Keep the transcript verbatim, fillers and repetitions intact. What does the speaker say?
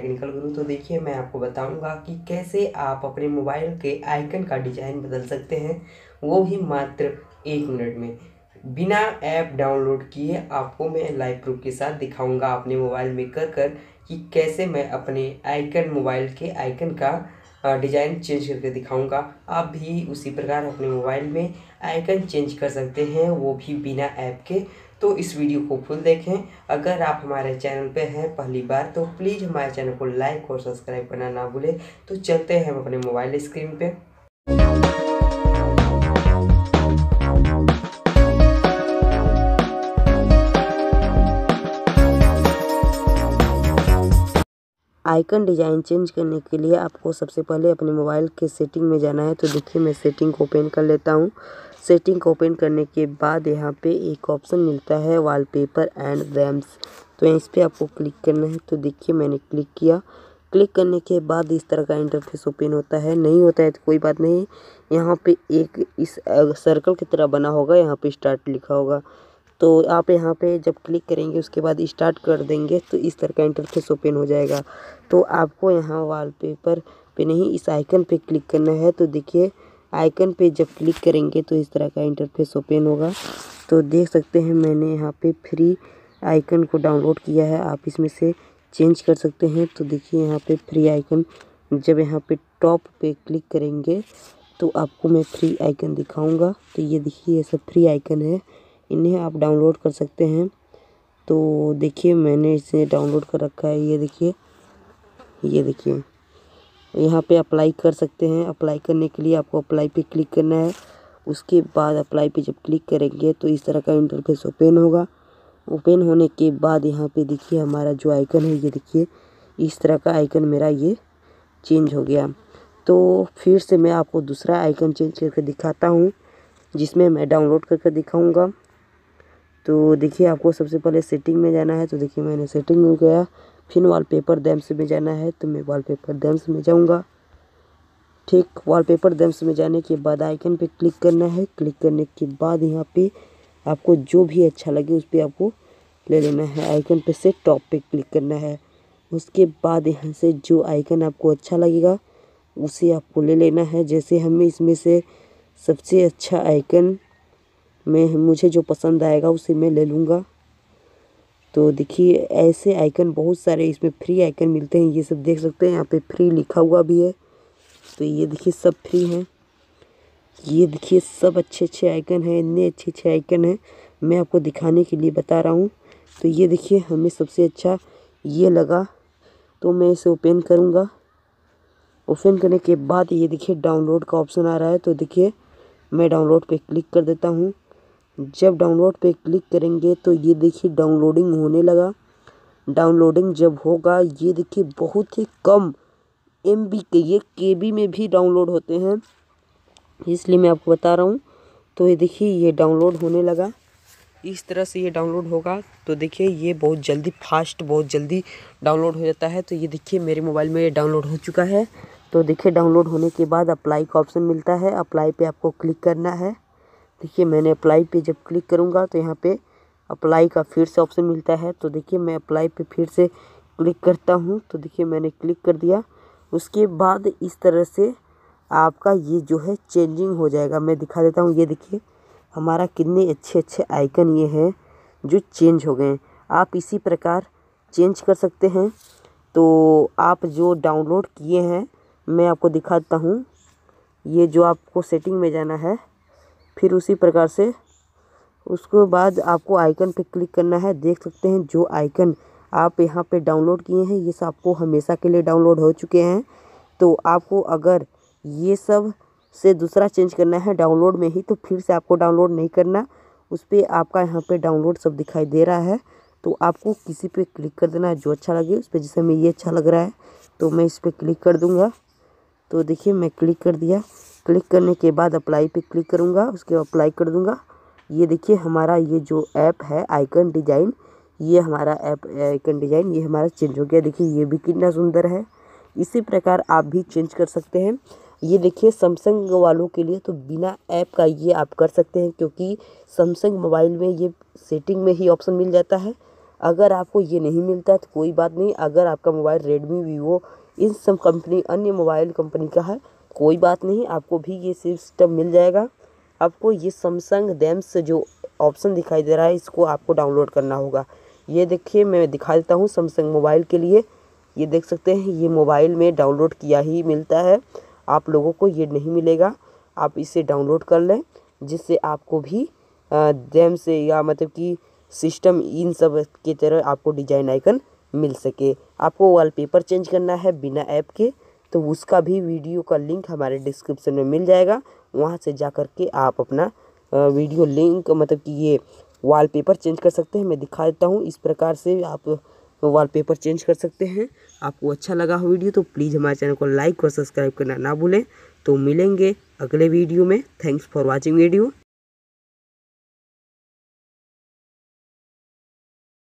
Technical गुरु। तो देखिए मैं आपको बताऊंगा कि कैसे आप अपने मोबाइल के आइकन का डिज़ाइन बदल सकते हैं, वो भी मात्र एक मिनट में, बिना ऐप डाउनलोड किए। आपको मैं लाइव प्रूफ के साथ दिखाऊंगा अपने मोबाइल में कर कर कि कैसे मैं अपने आइकन मोबाइल के आइकन का डिज़ाइन चेंज करके दिखाऊँगा। आप भी उसी प्रकार अपने मोबाइल में आइकन चेंज कर सकते हैं, वो भी बिना ऐप के। तो इस वीडियो को फुल देखें। अगर आप हमारे चैनल पे हैं पहली बार तो प्लीज़ हमारे चैनल को लाइक और सब्सक्राइब करना ना भूलें। तो चलते हैं हम अपने मोबाइल स्क्रीन पे। आइकन डिज़ाइन चेंज करने के लिए आपको सबसे पहले अपने मोबाइल के सेटिंग में जाना है। तो देखिए मैं सेटिंग को ओपन कर लेता हूँ। सेटिंग को ओपन करने के बाद यहाँ पे एक ऑप्शन मिलता है वॉलपेपर एंड रैम्स, तो इस पर आपको क्लिक करना है। तो देखिए मैंने क्लिक किया। क्लिक करने के बाद इस तरह का इंटरफेस ओपन होता है। नहीं होता है तो कोई बात नहीं। यहाँ पे एक इस सर्कल की तरह बना होगा, यहाँ पे स्टार्ट लिखा होगा। तो आप यहाँ पे जब क्लिक करेंगे उसके बाद स्टार्ट कर देंगे तो इस तरह का इंटरफेस ओपन हो जाएगा। तो आपको यहाँ वॉलपेपर पे नहीं, इस आइकन पे क्लिक करना है। तो देखिए आइकन पे जब क्लिक करेंगे तो इस तरह का इंटरफेस ओपन होगा। तो देख सकते हैं मैंने यहाँ पे फ्री आइकन को डाउनलोड किया है, आप इसमें से चेंज कर सकते हैं। तो देखिए यहाँ पे फ्री आइकन, जब यहाँ पे टॉप पे क्लिक करेंगे तो आपको मैं फ्री आइकन दिखाऊंगा। तो ये देखिए ये सब फ्री आइकन है, इन्हें आप डाउनलोड कर सकते हैं। तो देखिए मैंने इसे डाउनलोड कर रखा है। ये देखिए ये देखिए यहाँ पे अप्लाई कर सकते हैं। अप्लाई करने के लिए आपको अप्लाई पे क्लिक करना है। उसके बाद अप्लाई पे जब क्लिक करेंगे तो इस तरह का इंटरफेस ओपन होगा। ओपन होने के बाद यहाँ पे देखिए हमारा जो आइकन है, ये देखिए इस तरह का आइकन मेरा ये चेंज हो गया। तो फिर से मैं आपको दूसरा आइकन चेंज करके दिखाता हूँ, जिसमें मैं डाउनलोड करके दिखाऊँगा। तो देखिए आपको सबसे पहले सेटिंग में जाना है। तो देखिए मैंने सेटिंग में गया, फिर वॉलपेपर डैम्स में जाना है। तो मैं वॉलपेपर डैम्स में जाऊंगा। ठीक, वॉलपेपर डैम्स में जाने के बाद आइकन पे क्लिक करना है। क्लिक करने के बाद यहाँ पे आपको जो भी अच्छा लगे उस पर आपको ले लेना है। आइकन पे से टॉप पे क्लिक करना है। उसके बाद यहाँ से जो आइकन आपको अच्छा लगेगा उसे आपको ले लेना है। जैसे हमें इसमें से सबसे अच्छा आइकन मैं मुझे जो पसंद आएगा उसे मैं ले लूँगा। तो देखिए ऐसे आइकन बहुत सारे इसमें फ्री आइकन मिलते हैं, ये सब देख सकते हैं। यहाँ पे फ्री लिखा हुआ भी है। तो ये देखिए सब फ्री हैं। ये देखिए सब अच्छे अच्छे आइकन हैं, इतने अच्छे अच्छे आइकन हैं, मैं आपको दिखाने के लिए बता रहा हूँ। तो ये देखिए हमें सबसे अच्छा ये लगा तो मैं इसे ओपन करूँगा। ओपन करने के बाद ये देखिए डाउनलोड का ऑप्शन आ रहा है। तो देखिए मैं डाउनलोड पर क्लिक कर देता हूँ। जब डाउनलोड पे क्लिक करेंगे तो ये देखिए डाउनलोडिंग होने लगा। डाउनलोडिंग जब होगा ये देखिए बहुत ही कम एमबी के, ये केबी में भी डाउनलोड होते हैं, इसलिए मैं आपको बता रहा हूँ। तो ये देखिए ये डाउनलोड होने लगा, इस तरह से ये डाउनलोड होगा। तो देखिए ये बहुत जल्दी फास्ट, बहुत जल्दी डाउनलोड हो जाता है। तो ये देखिए मेरे मोबाइल में ये डाउनलोड हो चुका है। तो देखिए डाउनलोड होने के बाद अप्लाई का ऑप्शन मिलता है। अप्लाई पर आपको क्लिक करना है। देखिए मैंने अप्लाई पे जब क्लिक करूँगा तो यहाँ पे अप्लाई का फिर से ऑप्शन मिलता है। तो देखिए मैं अप्लाई पे फिर से क्लिक करता हूँ। तो देखिए मैंने क्लिक कर दिया। उसके बाद इस तरह से आपका ये जो है चेंजिंग हो जाएगा। मैं दिखा देता हूँ। ये देखिए हमारा कितने अच्छे अच्छे आइकन ये हैं जो चेंज हो गए। आप इसी प्रकार चेंज कर सकते हैं। तो आप जो डाउनलोड किए हैं मैं आपको दिखाता हूँ। ये जो आपको सेटिंग में जाना है, फिर उसी प्रकार से उसके बाद आपको आइकन पे क्लिक करना है। देख सकते हैं जो आइकन आप यहाँ पे डाउनलोड किए हैं ये सब आपको हमेशा के लिए डाउनलोड हो चुके हैं। तो आपको अगर ये सब से दूसरा चेंज करना है डाउनलोड में ही, तो फिर से आपको डाउनलोड नहीं करना। उस पर आपका यहाँ पे डाउनलोड सब दिखाई दे रहा है। तो आपको किसी पे क्लिक कर देना है जो अच्छा लगे उस पर। जैसे हमें ये अच्छा लग रहा है तो मैं इस पर क्लिक कर दूँगा। तो देखिए मैं क्लिक कर दिया। क्लिक करने के बाद अप्लाई पे क्लिक करूँगा, उसके बाद अप्लाई कर दूँगा। ये देखिए हमारा ये जो ऐप है आइकन डिज़ाइन, ये हमारा ऐप आइकन डिज़ाइन ये हमारा चेंज हो गया। देखिए ये भी कितना सुंदर है। इसी प्रकार आप भी चेंज कर सकते हैं। ये देखिए सैमसंग वालों के लिए तो बिना ऐप का ये आप कर सकते हैं, क्योंकि सैमसंग मोबाइल में ये सेटिंग में ही ऑप्शन मिल जाता है। अगर आपको ये नहीं मिलता है तो कोई बात नहीं, अगर आपका मोबाइल रेडमी, वीवो, इन सब कंपनी अन्य मोबाइल कंपनी का है कोई बात नहीं, आपको भी ये सिस्टम मिल जाएगा। आपको ये सैमसंग डैम्स जो ऑप्शन दिखाई दे रहा है इसको आपको डाउनलोड करना होगा। ये देखिए मैं दिखा देता हूँ सैमसंग मोबाइल के लिए, ये देख सकते हैं ये मोबाइल में डाउनलोड किया ही मिलता है, आप लोगों को ये नहीं मिलेगा। आप इसे डाउनलोड कर लें जिससे आपको भी डैम से या मतलब कि सिस्टम इन सब की तरह आपको डिजाइन आइकन मिल सके। आपको वॉलपेपर चेंज करना है बिना ऐप के तो उसका भी वीडियो का लिंक हमारे डिस्क्रिप्शन में मिल जाएगा, वहाँ से जा कर के आप अपना वीडियो लिंक मतलब कि ये वॉलपेपर चेंज कर सकते हैं। मैं दिखा देता हूँ, इस प्रकार से आप वॉलपेपर चेंज कर सकते हैं। आपको अच्छा लगा हो वीडियो तो प्लीज़ हमारे चैनल को लाइक और सब्सक्राइब करना ना भूलें। तो मिलेंगे अगले वीडियो में, थैंक्स फॉर वॉचिंग वीडियो।